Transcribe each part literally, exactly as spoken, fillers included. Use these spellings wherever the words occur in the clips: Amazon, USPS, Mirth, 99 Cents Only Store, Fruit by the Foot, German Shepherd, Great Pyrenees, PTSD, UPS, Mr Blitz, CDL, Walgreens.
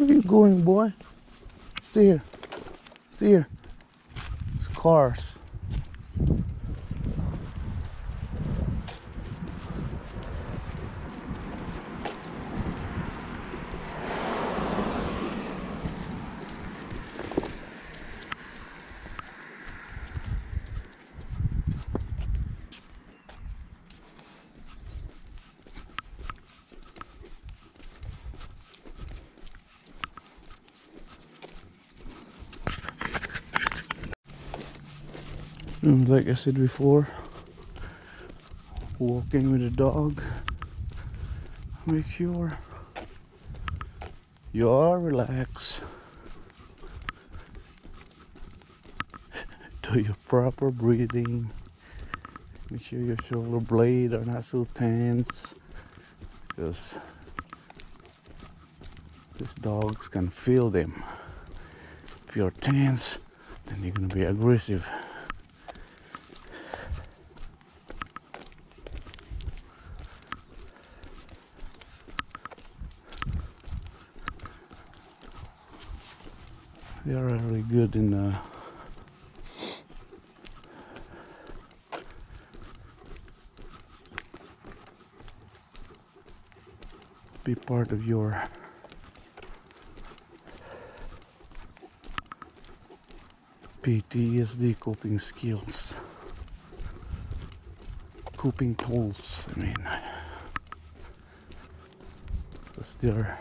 Where are you going, boy? Stay here. Stay here. It's cars. And like I said before, walking with a dog, make sure you are relaxed, do your proper breathing, make sure your shoulder blades are not so tense, because these dogs can feel them. If you're tense, then you're going to be aggressive. They are really good in uh, be part of your P T S D coping skills, coping tools. I mean, because their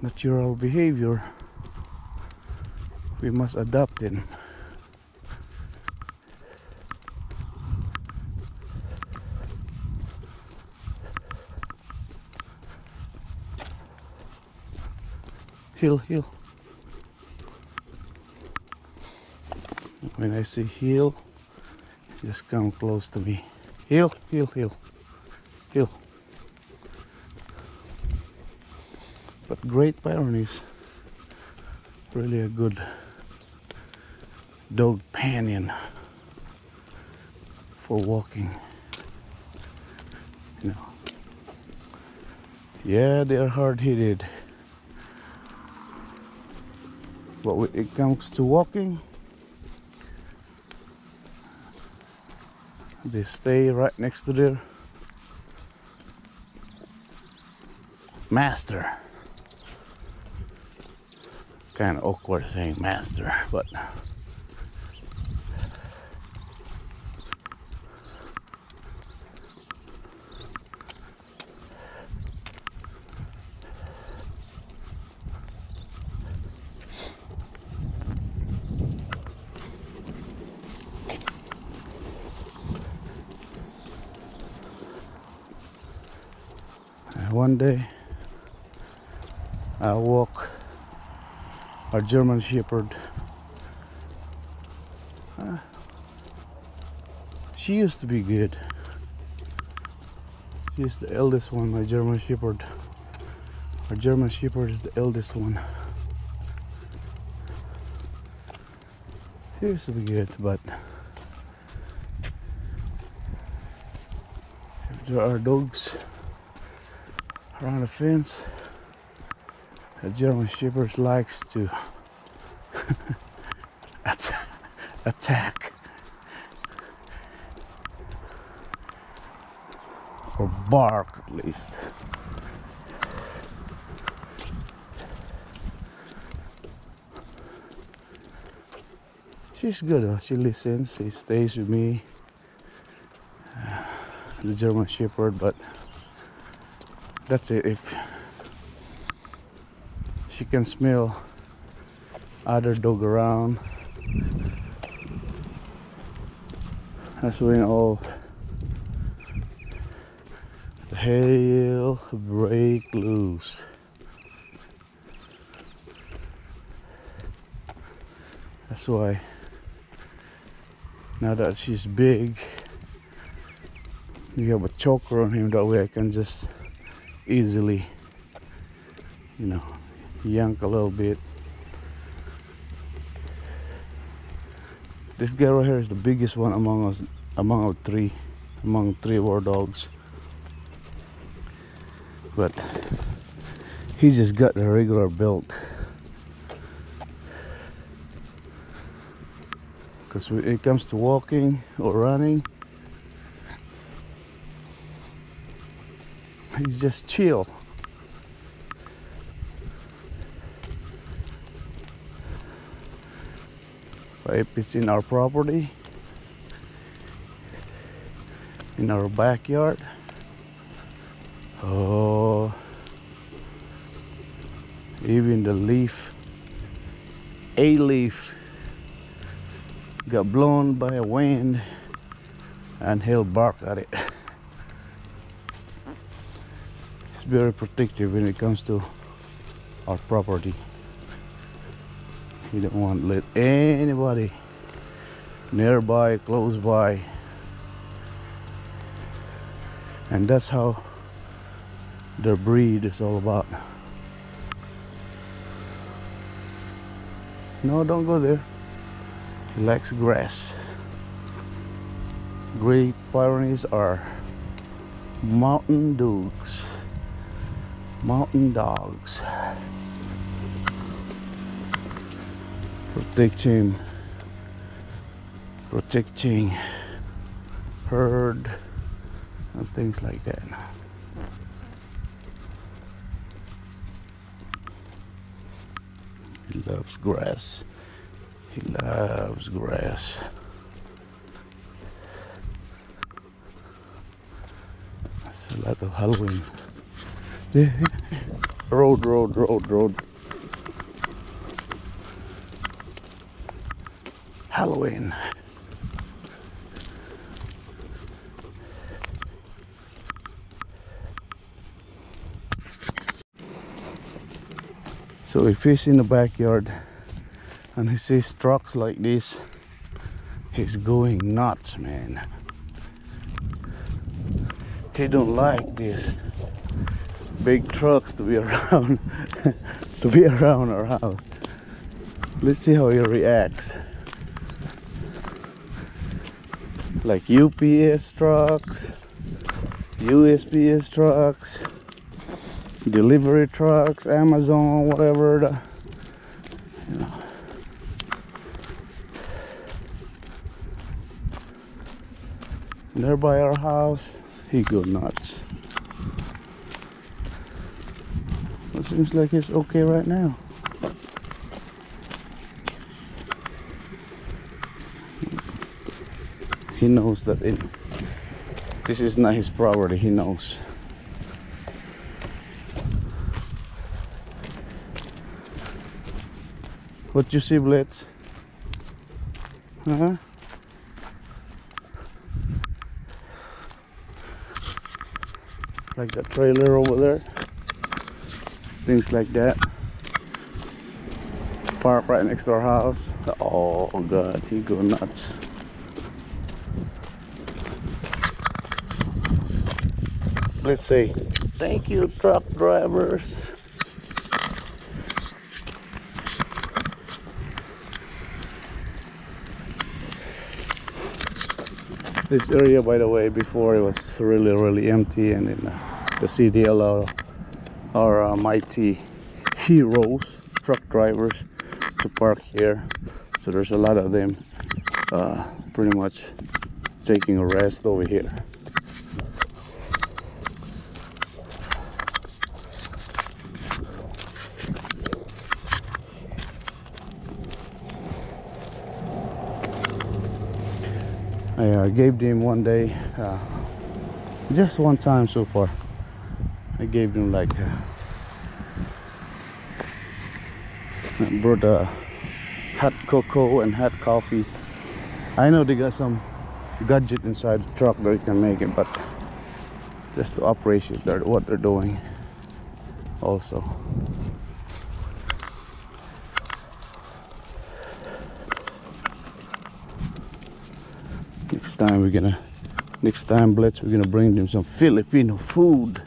natural behavior, we must adopt them. Heel, heel. When I say heel, just come close to me. Heel, heel, heel, heel. But Great Pyrenees, really a good dog pannion for walking, you know. Yeah, they are hard-headed, but when it comes to walking, they stay right next to their master. Kind of awkward saying master, but one day I'll walk our German Shepherd. Uh, she used to be good. She's the eldest one, my German Shepherd. Our German Shepherd is the eldest one. She used to be good, but if there are dogs around the fence, the German Shepherd likes to at attack or bark, at least. She's good, huh? She listens, she stays with me, uh, the German Shepherd, but that's it. If she can smell other dog around, that's when all hell break loose. That's why now that she's big, you have a choker on him, that way I can just easily, you know, yank a little bit. This guy right here is the biggest one among us, among our three, among three war dogs. But he's just gotten a regular belt. Because when it comes to walking or running, he's just chill. But if it's in our property, in our backyard, oh, even the leaf, a leaf got blown by a wind and he'll bark at it. It's very protective when it comes to our property. You don't want to let anybody nearby, close by. And that's how their breed is all about. No, don't go there. He likes grass. Great Pyrenees are mountain dogs. Mountain dogs. Protecting, protecting herd and things like that. He loves grass. He loves grass. That's a lot of Halloween. Road, road, road, road. Halloween. So if he's in the backyard and he sees trucks like this, he's going nuts, man. He don't like these big trucks to be around to be around our house. Let's see how he reacts. Like U P S trucks, U S P S trucks, delivery trucks, Amazon, whatever the, you know. Nearby our house, he go nuts. It seems like it's okay right now. He knows that it, this is not his property, he knows. What you see, Blitz? Huh? Like that trailer over there. Things like that. Park right next to our house. Oh God, he go nuts. Let's say thank you, truck drivers. This area, by the way, before it was really really empty, and then uh, the C D L are, are uh, mighty heroes, truck drivers, to park here. So there's a lot of them uh, pretty much taking a rest over here. I uh, gave them one day, uh, just one time so far, I gave them like, uh, I brought uh, hot cocoa and hot coffee. I know they got some gadget inside the truck that you can make it, but just to appreciate their, what they're doing also. Next time we're gonna, next time Blitz, we're gonna bring them some Filipino food.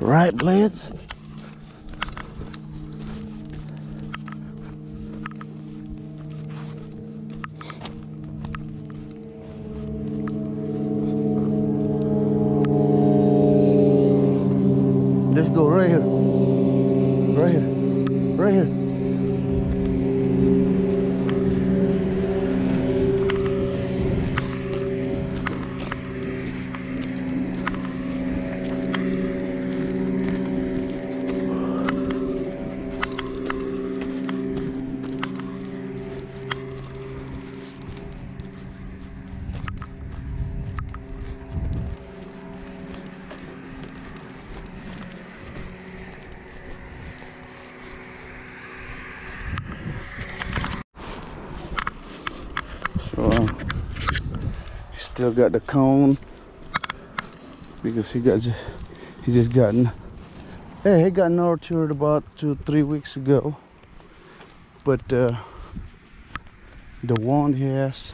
Right, Blitz? Let's go right here. So uh, he still got the cone because he got just, he just gotten hey he got nurtured about two three weeks ago, but uh, the wound he has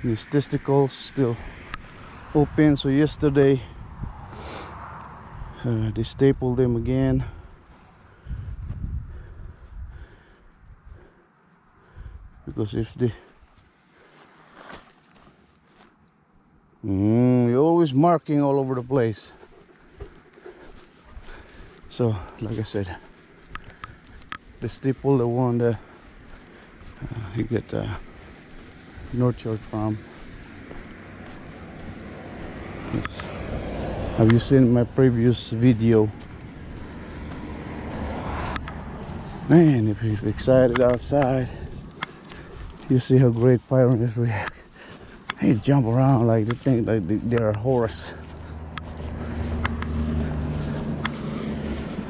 and his testicles still open. So yesterday uh, they stapled them again. Because if they mm, you're always marking all over the place. So like I said, the staple, the one that uh, you get uh, nurtured from. It's, have you seen my previous video? Man, if you're excited outside, you see how Great Pyrenees react. They jump around like they think like they're a horse.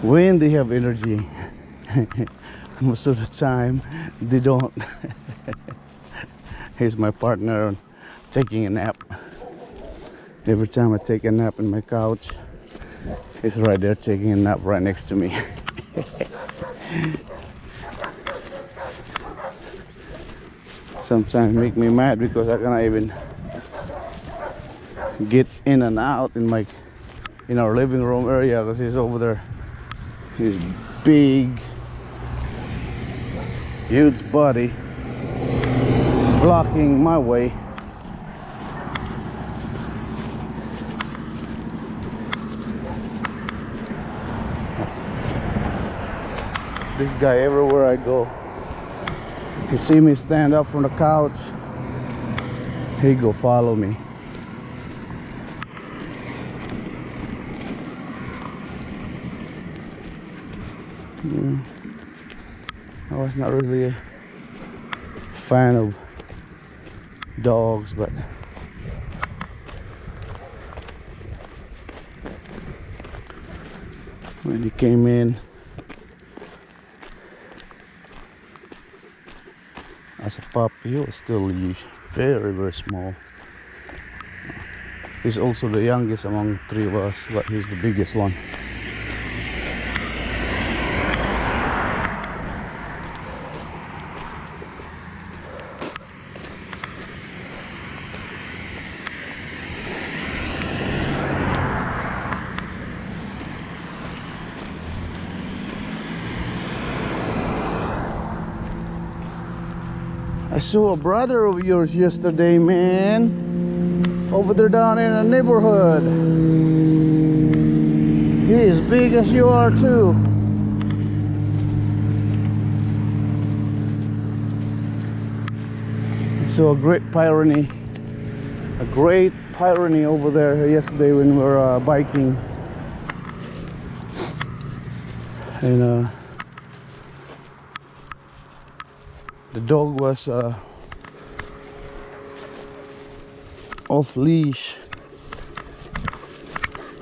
When they have energy, most of the time they don't. Here's my partner taking a nap. Every time I take a nap in my couch, he's right there taking a nap right next to me. Sometimes make me mad because I cannot even get in and out in my in our living room area because he's over there. His big, huge body blocking my way. This guy, everywhere I go, he see me stand up from the couch, he go follow me. Yeah. I was not really a fan of dogs, but when he came in, as a puppy, he was still very, very small. He's also the youngest among three of us, but he's the biggest one. I saw a brother of yours yesterday, man, over there down in the neighborhood. He is big as you are too. I saw a Great Pyrenees, a Great Pyrenees over there yesterday when we were uh, biking. And uh, the dog was uh, off leash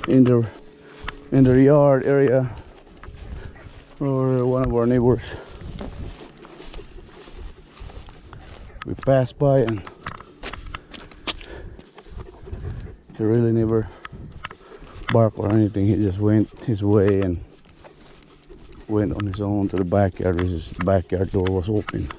in the in the yard area or one of our neighbors. We passed by and he really never barked or anything. He just went his way and went on his own to the backyard. His backyard door was open.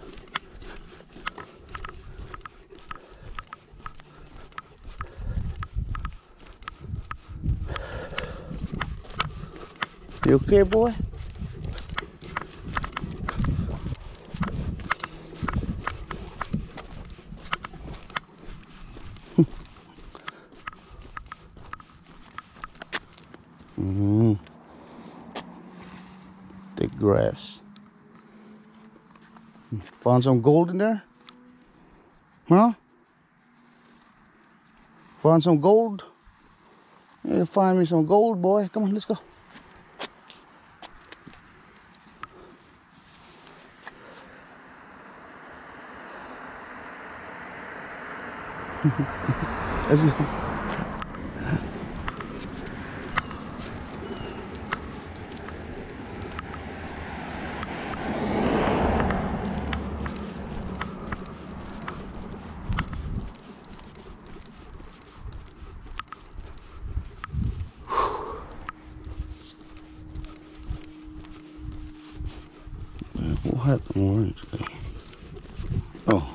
You okay, boy? Mm-hmm. Thick grass. Found some gold in there? Huh? Found some gold? You find me some gold, boy. Come on, let's go. Let's go. What orange? Oh.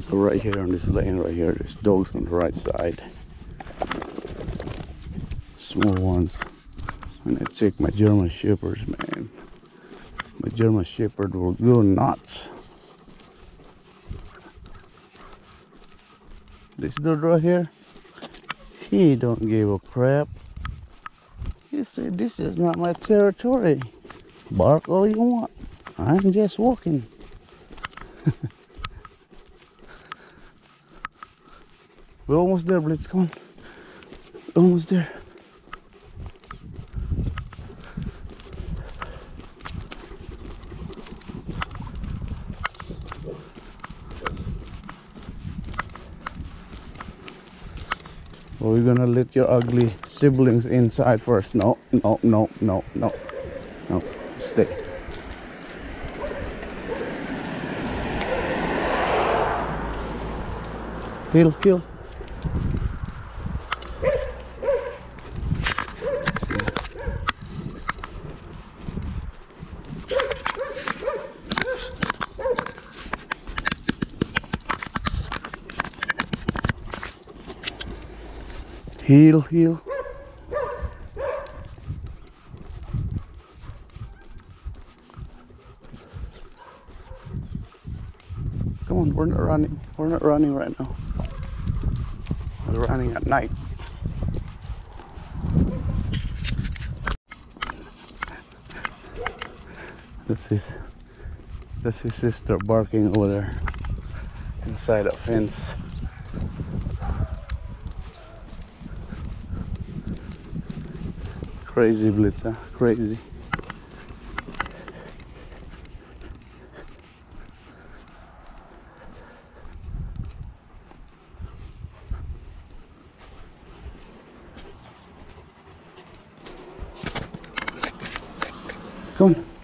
So right here on this lane right here, there's dogs on the right side. Small ones. And I check my German Shepherds, man. My German Shepherd will go nuts. This dude right here, he don't give a crap. He said, this is not my territory. Bark all you want. I'm just walking. We're almost there, Blitz, come on. Almost there. Are we gonna let your ugly siblings inside first? No, no, no, no, no, no, stay. He'll kill. Heel, heel. Come on, we're not running. We're not running right now. We're running at night. That's his, that's his sister barking over there inside a fence. Crazy, Blitz, huh? Crazy. Come on.